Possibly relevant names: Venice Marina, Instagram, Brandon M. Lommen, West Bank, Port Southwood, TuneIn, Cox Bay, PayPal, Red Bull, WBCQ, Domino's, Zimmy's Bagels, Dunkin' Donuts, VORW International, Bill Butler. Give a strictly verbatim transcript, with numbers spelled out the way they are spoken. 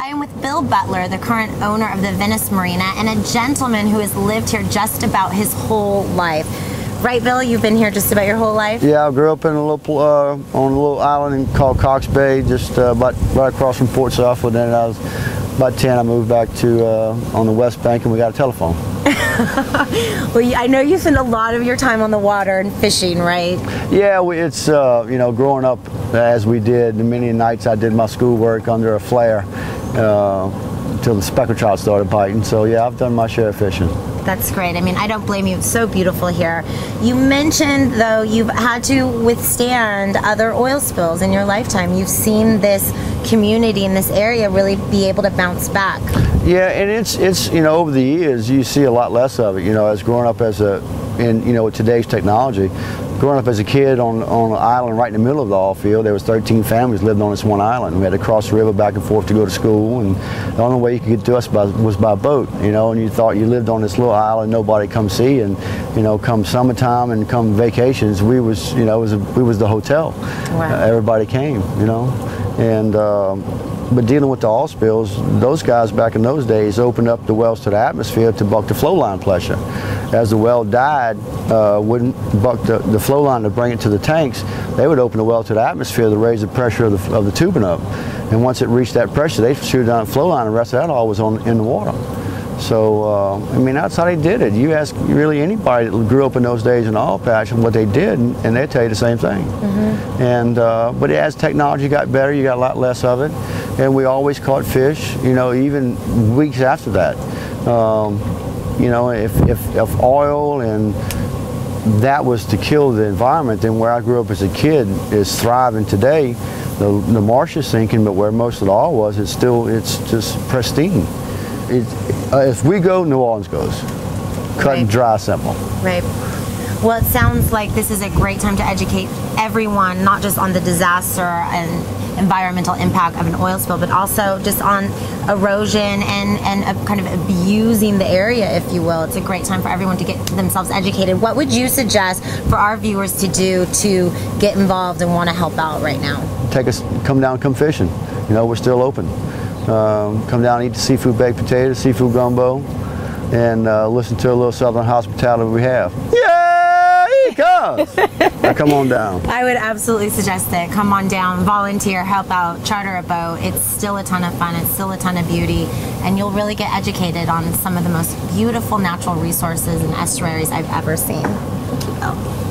I am with Bill Butler, the current owner of the Venice Marina, and a gentleman who has lived here just about his whole life. Right, Bill? You've been here just about your whole life? Yeah, I grew up in a little, uh, on a little island called Cox Bay, just uh, about, right across from Port Southwood. And I was about ten. I moved back to uh, on the West Bank, and we got a telephone. Well, I know you spend a lot of your time on the water and fishing, right? Yeah, we, it's, uh, you know, growing up as we did, many nights I did my schoolwork under a flare uh, until the speckled trout started biting. So, yeah, I've done my share of fishing. That's great. I mean, I don't blame you. It's so beautiful here. You mentioned, though, you've had to withstand other oil spills in your lifetime. You've seen this community in this area really be able to bounce back. Yeah, and it's, it's you know, over the years, you see a lot less of it. You know, as growing up as a, in, you know, with today's technology, growing up as a kid on, on an island right in the middle of the oil field, there was thirteen families lived on this one island. We had to cross the river back and forth to go to school, and the only way you could get to us by, was by boat, you know, and you thought you lived on this little island nobody come see, and, you know, come summertime and come vacations, we was, you know, it was a, we was the hotel. Wow. Uh, everybody came, you know, and, um, but dealing with the oil spills, those guys back in those days opened up the wells to the atmosphere to buck the flow line pressure. As the well died, uh, wouldn't buck the, the flow line to bring it to the tanks, they would open the well to the atmosphere to raise the pressure of the, of the tubing up. And once it reached that pressure, they threw down the flow line, and the rest of that oil was on, in the water. So, uh, I mean, that's how they did it. You ask really anybody that grew up in those days in the oil patch and what they did, and they'll tell you the same thing. Mm-hmm. And, uh, but as technology got better, you got a lot less of it. And we always caught fish, you know, even weeks after that. Um, you know, if, if, if oil and that was to kill the environment, then where I grew up as a kid is thriving today. The, the marsh is sinking, but where most of the oil was, it's still, it's just pristine. It, uh, if we go, New Orleans goes. Cut right. And dry, simple. Right. Well, it sounds like this is a great time to educate everyone, not just on the disaster and environmental impact of an oil spill, but also just on erosion and, and a kind of abusing the area, if you will. It's a great time for everyone to get themselves educated. What would you suggest for our viewers to do to get involved and want to help out right now? Take us, come down, come fishing. You know, we're still open. Um, come down and eat the seafood baked potato, seafood gumbo, and uh, listen to a little Southern hospitality we have. Yeah! Now come on down. I would absolutely suggest that. Come on down, volunteer, help out, charter a boat. It's still a ton of fun. It's still a ton of beauty. And you'll really get educated on some of the most beautiful natural resources and estuaries I've ever seen. Oh.